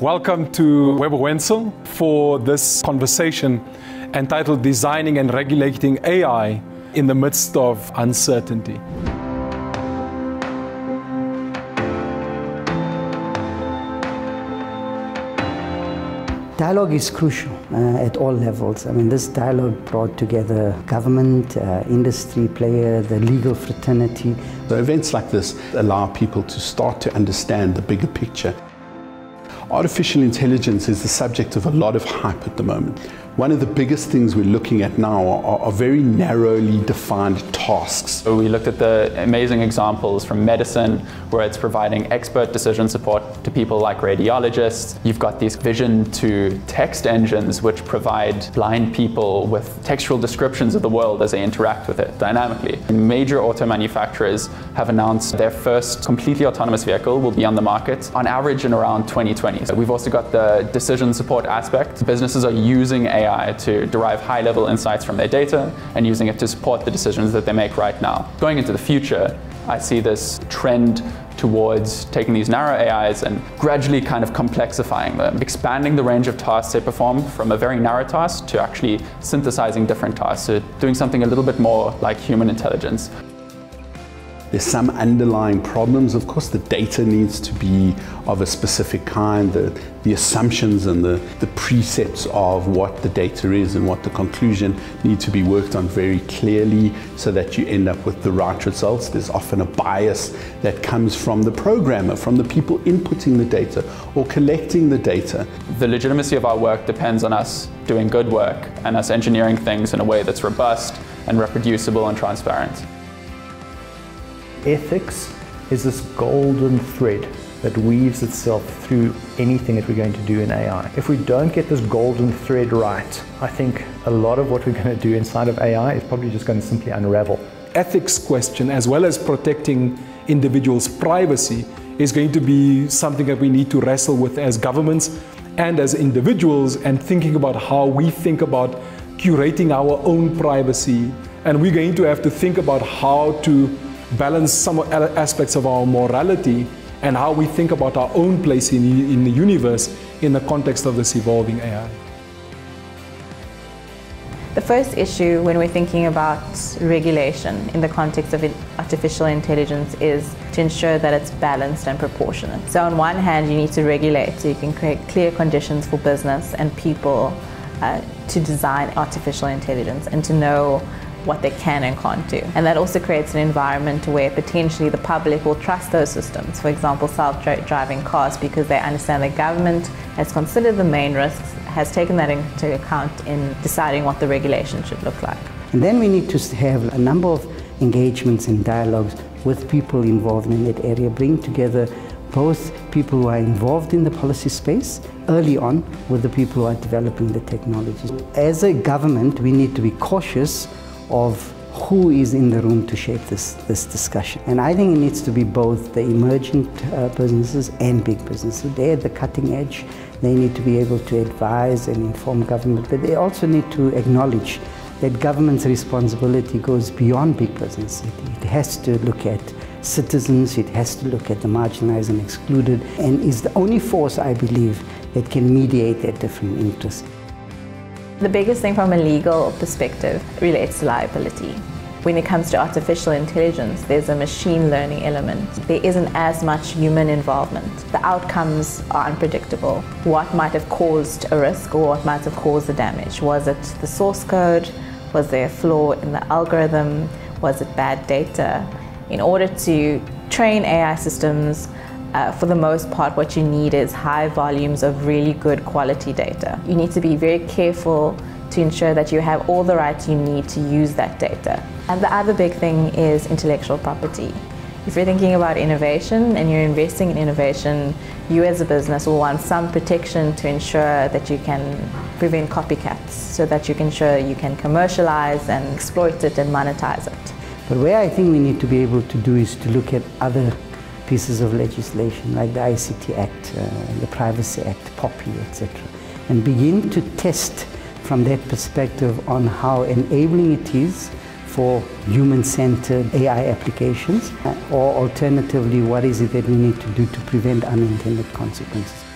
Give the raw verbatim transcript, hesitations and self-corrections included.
Welcome to Webber Wentzel for this conversation entitled Designing and Regulating A I in the Midst of Uncertainty. Dialogue is crucial uh, at all levels. I mean, this dialogue brought together government, uh, industry player, the legal fraternity. So events like this allow people to start to understand the bigger picture. Artificial intelligence is the subject of a lot of hype at the moment. One of the biggest things we're looking at now are, are very narrowly defined tasks. So we looked at the amazing examples from medicine, where it's providing expert decision support to people like radiologists. You've got these vision to text engines, which provide blind people with textual descriptions of the world as they interact with it dynamically. Major auto manufacturers have announced their first completely autonomous vehicle will be on the market on average in around twenty twenty. So we've also got the decision support aspect. Businesses are using A I to derive high-level insights from their data and using it to support the decisions that they make right now. Going into the future, I see this trend towards taking these narrow A Is and gradually kind of complexifying them, expanding the range of tasks they perform from a very narrow task to actually synthesizing different tasks, so doing something a little bit more like human intelligence. There's some underlying problems. Of course, the data needs to be of a specific kind. The, the assumptions and the, the precepts of what the data is and what the conclusion need to be worked on very clearly so that you end up with the right results. There's often a bias that comes from the programmer, from the people inputting the data or collecting the data. The legitimacy of our work depends on us doing good work and us engineering things in a way that's robust and reproducible and transparent. Ethics is this golden thread that weaves itself through anything that we're going to do in A I. If we don't get this golden thread right, I think a lot of what we're going to do inside of A I is probably just going to simply unravel. Ethics question, as well as protecting individuals' privacy, is going to be something that we need to wrestle with as governments and as individuals, and thinking about how we think about curating our own privacy. And we're going to have to think about how to balance some aspects of our morality and how we think about our own place in, in the universe in the context of this evolving A I. The first issue when we're thinking about regulation in the context of artificial intelligence is to ensure that it's balanced and proportionate. So on one hand, you need to regulate so you can create clear conditions for business and people uh, to design artificial intelligence and to know what they can and can't do. And that also creates an environment where potentially the public will trust those systems. For example, self-driving cars, because they understand that government has considered the main risks, has taken that into account in deciding what the regulation should look like. And then we need to have a number of engagements and dialogues with people involved in that area, bring together both people who are involved in the policy space early on with the people who are developing the technologies. As a government, we need to be cautious of who is in the room to shape this, this discussion. And I think it needs to be both the emergent uh, businesses and big businesses. They're the cutting edge. They need to be able to advise and inform government, but they also need to acknowledge that government's responsibility goes beyond big business. It, it has to look at citizens, it has to look at the marginalized and excluded, and is the only force, I believe, that can mediate their different interests. The biggest thing from a legal perspective relates to liability. When it comes to artificial intelligence, there's a machine learning element. There isn't as much human involvement. The outcomes are unpredictable. What might have caused a risk or what might have caused the damage? Was it the source code? Was there a flaw in the algorithm? Was it bad data? In order to train A I systems, Uh, for the most part, what you need is high volumes of really good quality data. You need to be very careful to ensure that you have all the rights you need to use that data. And the other big thing is intellectual property. If you're thinking about innovation and you're investing in innovation, you as a business will want some protection to ensure that you can prevent copycats, so that you can ensure you can commercialize and exploit it and monetize it. But where I think we need to be able to do is to look at other pieces of legislation like the I C T Act, uh, the Privacy Act, POPI, et cetera, and begin to test from that perspective on how enabling it is for human-centered A I applications, or alternatively, what is it that we need to do to prevent unintended consequences.